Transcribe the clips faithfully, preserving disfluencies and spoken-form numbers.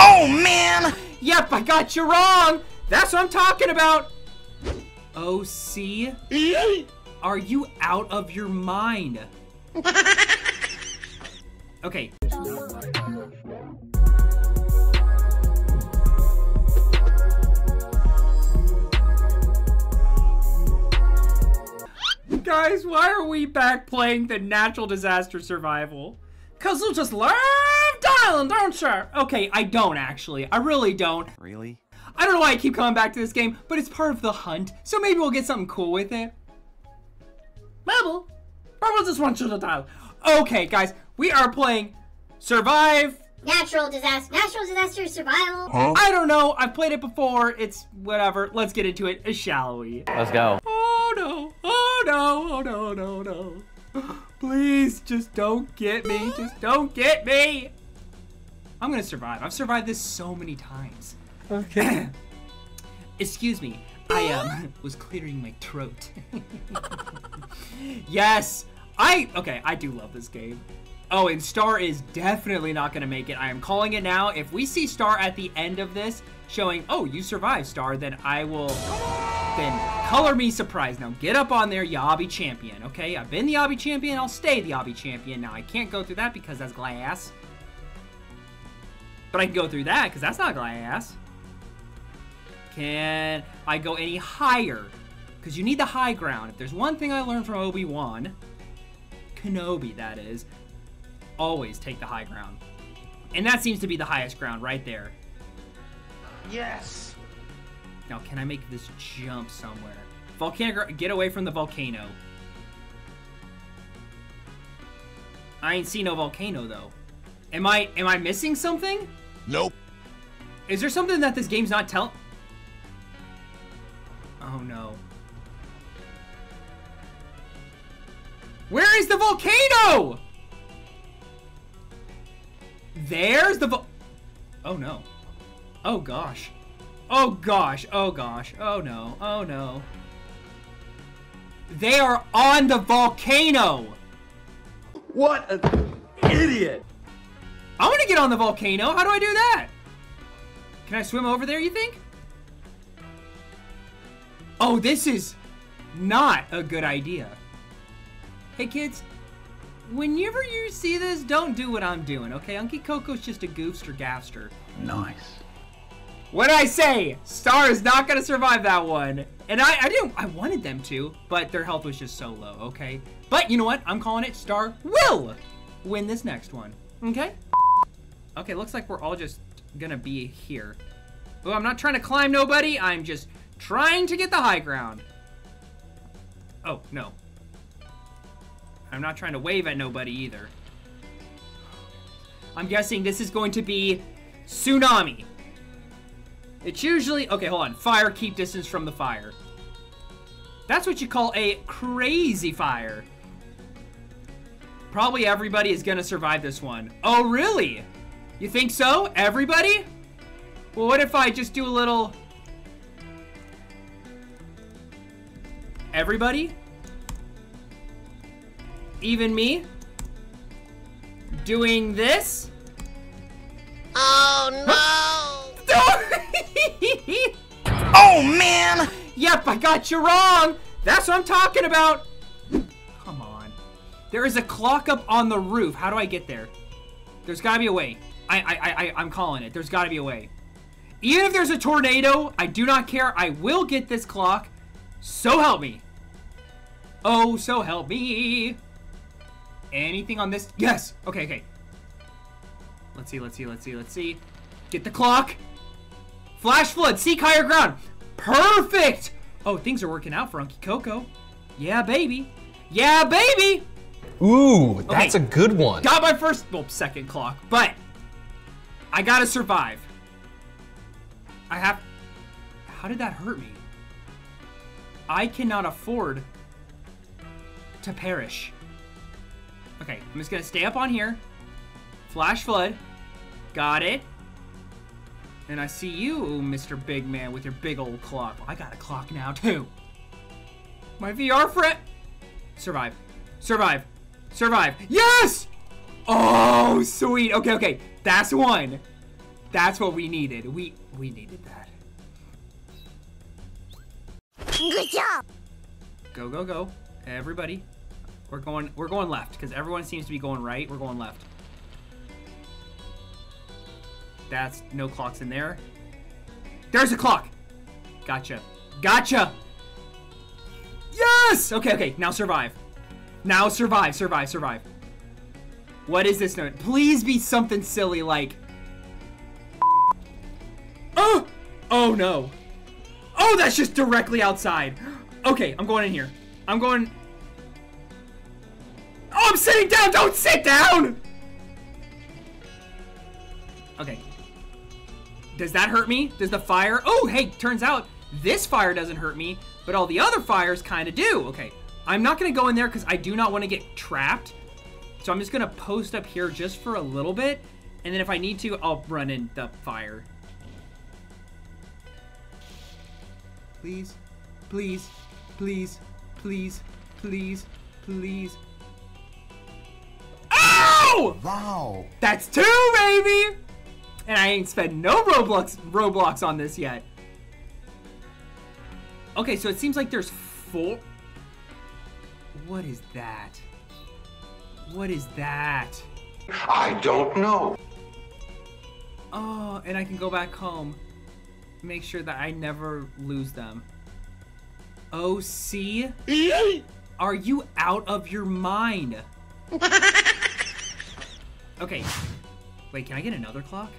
Oh, man! Yep, I got you wrong! That's what I'm talking about! O C? Are you out of your mind? Okay. Guys, why are we back playing the Natural Disaster Survival? Cause you just love dialing, don't you? Okay, I don't actually. I really don't. Really? I don't know why I keep coming back to this game, but it's part of the hunt, so maybe we'll get something cool with it. Mabel, Mabel just wants you to dial. Okay, guys, we are playing Survive. Natural Disaster. Natural Disaster Survival. Huh? I don't know. I've played it before. It's whatever. Let's get into it, shall we? Let's go. Oh, no. Oh, no. Oh, no, no, no. Please, just don't get me. Just don't get me. I'm going to survive. I've survived this so many times. Okay. Excuse me. I um was clearing my throat. Yes. I okay, I do love this game. Oh, and Star is definitely not gonna make it. I am calling it now. If we see Star at the end of this showing, oh, you survived, Star, then I will then color me surprised. Now get up on there, Yobby champion. Okay, I've been the Yobby champion, I'll stay the Yobby champion. Now I can't go through that because that's glass. But I can go through that because that's not glass. Can I go any higher? Because you need the high ground. If there's one thing I learned from Obi-Wan Kenobi, that is, always take the high ground. And that seems to be the highest ground right there. Yes! Now, can I make this jump somewhere? Volcanic, get away from the volcano. I ain't see no volcano, though. Am I, am I missing something? Nope. Is there something that this game's not telling? Oh, no. Where is the volcano? There's the vo- Oh, no. Oh, gosh. Oh, gosh. Oh, gosh. Oh, no. Oh, no. They are on the volcano. What an idiot. I want to get on the volcano. How do I do that? Can I swim over there, you think? Oh, this is not a good idea. Hey, kids, whenever you see this, don't do what I'm doing, okay? Unky Coco's just a goofster gaffster. Nice. What'd I say? Star is not going to survive that one. And I, I didn't, I wanted them to, but their health was just so low, okay? But you know what? I'm calling it. Star will win this next one, okay? Okay, looks like we're all just going to be here. Oh, I'm not trying to climb nobody. I'm just trying to get the high ground. Oh, no. I'm not trying to wave at nobody either. I'm guessing this is going to be tsunami. It's usually... Okay, hold on. Fire, keep distance from the fire. That's what you call a crazy fire. Probably everybody is going to survive this one. Oh, really? You think so? Everybody? Well, what if I just do a little... Everybody? Even me? Doing this? Oh, no! Oh, man! Yep, I got you wrong! That's what I'm talking about! Come on. There is a clock up on the roof. How do I get there? There's gotta be a way. I, I, I, I'm calling it. There's gotta be a way. Even if there's a tornado, I do not care. I will get this clock. So help me. Oh, so help me. Anything on this? Yes! Okay, okay. Let's see, let's see, let's see, let's see. Get the clock. Flash flood, seek higher ground. Perfect! Oh, things are working out for Unky Coco. Yeah, baby. Yeah, baby! Ooh, that's okay. A good one. Got my first, well, second clock, but I gotta survive. I have, how did that hurt me? I cannot afford to perish. Okay, I'm just gonna stay up on here. Flash flood. Got it. And I see you, Mister Big Man, with your big old clock. I got a clock now, too. My V R friend. Survive. Survive. Survive. Yes! Oh, sweet. Okay, okay. That's one. That's what we needed. We we needed that. Good job. Go go go, everybody. We're going we're going left because everyone seems to be going right. We're going left. That's no clocks in there. There's a clock. Gotcha. Gotcha. Yes. Okay. Okay. Now survive. Now survive. Survive. Survive. What is this note? Please be something silly like. Oh. Oh no. Oh, that's just directly outside. Okay, I'm going in here. I'm going. Oh, I'm sitting down. Don't sit down. Okay. Does that hurt me? Does the fire? Oh, hey, turns out this fire doesn't hurt me, but all the other fires kind of do. Okay, I'm not going to go in there because I do not want to get trapped. So I'm just going to post up here just for a little bit. And then if I need to, I'll run in the fire. Please, please, please, please, please, please. Oh! Wow. That's two, baby! And I ain't spent no Roblox Roblox on this yet. Okay, so it seems like there's four. What is that? What is that? I don't know. Oh, and I can go back home. Make sure that I never lose them. O C? Are you out of your mind? Okay. Wait, can I get another clock?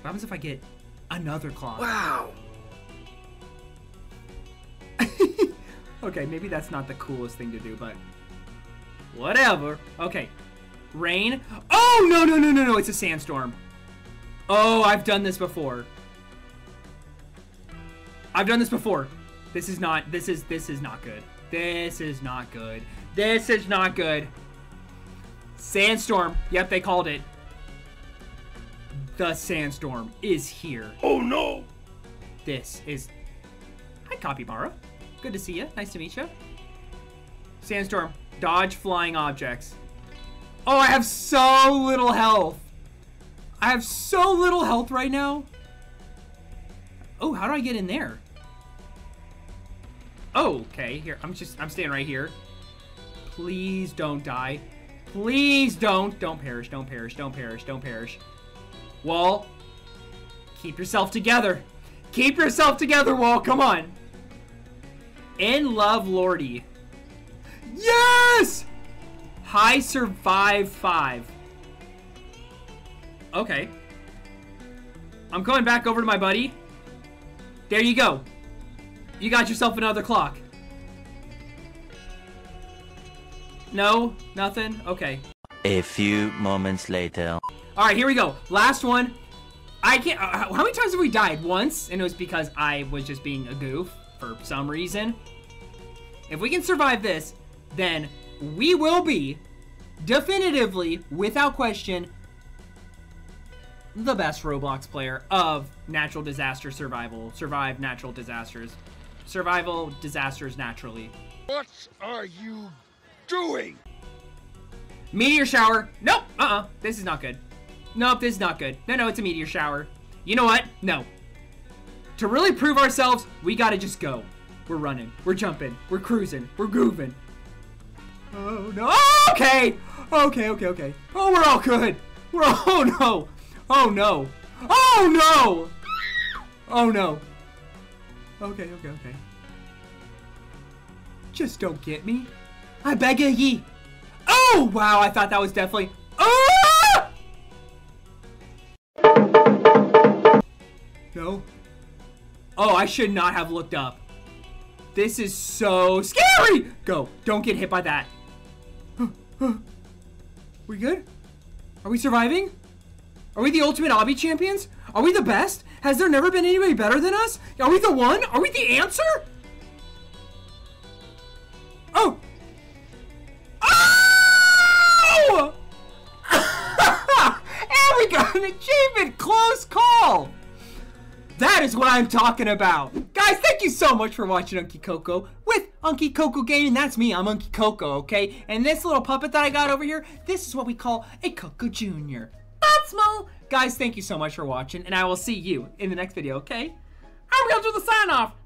What happens if I get another clock? Wow. Okay, maybe that's not the coolest thing to do, but whatever. Okay. Rain. Oh, no, no, no, no, no. It's a sandstorm. Oh, I've done this before. I've done this before. This is not, this is, this is not good. This is not good. This is not good. Sandstorm. Yep, they called it. The sandstorm is here. Oh, no. This is... Hi, Capybara. Good to see you. Nice to meet you. Sandstorm. Dodge flying objects. Oh, I have so little health. I have so little health right now. Oh, how do I get in there? Oh, okay. Here, I'm just, I'm staying right here. Please don't die. Please don't. Don't perish. Don't perish. Don't perish. Don't perish. Wall. Keep yourself together. Keep yourself together, Wall. Come on. In love, Lordy. Yes! High survive five. Okay. I'm going back over to my buddy. There you go. You got yourself another clock. No? Nothing? Okay. A few moments later. Alright, here we go. Last one. I can't... Uh, how many times have we died? Once, and it was because I was just being a goof for some reason. If we can survive this, then we will be definitively, without question, the best Roblox player of natural disaster survival. Survive natural disasters. Survival disasters naturally. What are you doing? Meteor shower. Nope. Uh-uh. This is not good. Nope, this is not good. No, no, it's a meteor shower. You know what? No. To really prove ourselves, we gotta just go. We're running. We're jumping. We're cruising. We're grooving. Oh, no. Okay. Okay, okay, okay. Oh, we're all good. We're all... Oh, no. Oh no! Oh no! Oh no! Okay, okay, okay. Just don't get me. I beg of ye. Oh wow! I thought that was definitely. Oh! No. Oh, I should not have looked up. This is so scary. Go! Don't get hit by that. We good? Are we surviving? Are we the ultimate obby champions? Are we the best? Has there never been anybody better than us? Are we the one? Are we the answer? Oh! Oh! And we got an achievement! Close call! That is what I'm talking about. Guys, thank you so much for watching Unky Coco with Unky Coco Gaming. That's me, I'm Unky Coco, okay? And this little puppet that I got over here, this is what we call a Coco Junior that's Mo. Guys, thank you so much for watching, and I will see you in the next video, okay? I'm gonna do the sign off.